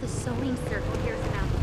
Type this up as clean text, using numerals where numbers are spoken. the sewing circle hears about